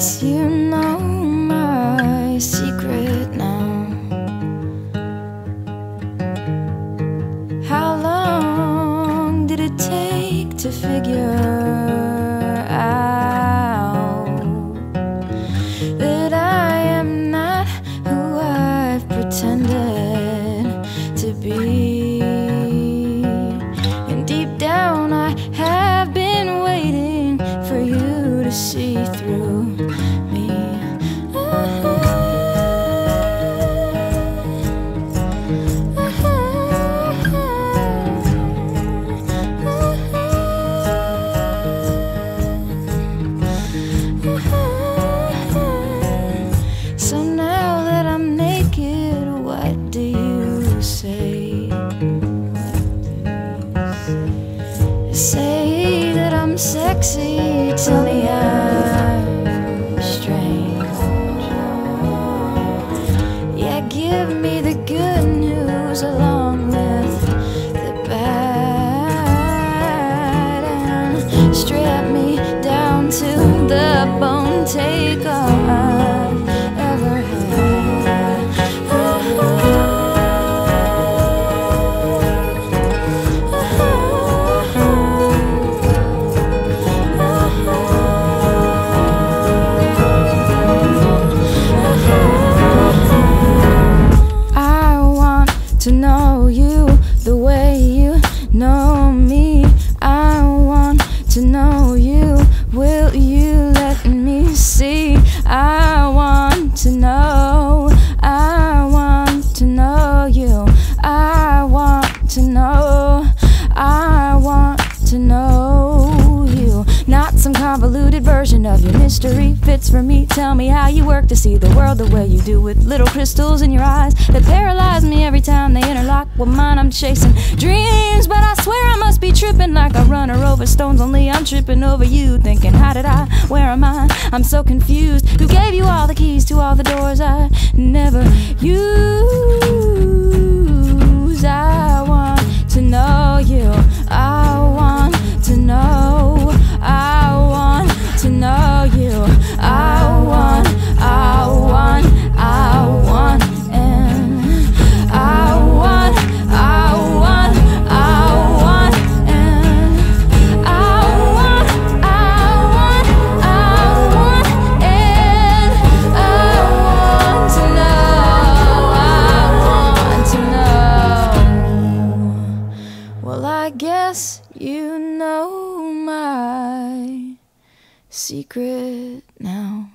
guess you know my secret now. How long did it take to figure out that I am not who I've pretended to be? And deep down I have been waiting for you to see through me. So now that I'm naked, what do you say? Say that I'm sexy, tell me I'm strange. Yeah, give me the good news along with the bad, and strap me down to the bone, take all I've ever had. To know you the way you know me, I want to know you. Will you let me see? I want to know. I want to know you. I want to know. I want to know you. Not some convoluted version of your mystery fits for me. Tell me how you work to see the world the way you do, with little crystals in your eyes that paralyze me every time they interlock with mine. I'm chasing dreams, but I swear I must be tripping, like a runner over stones, only I'm tripping over you, thinking how did I, where am I? I'm so confused. Who gave you all the keys to all the doors I never use? I want to know you. I want to know. I want to know you. You know my secret now.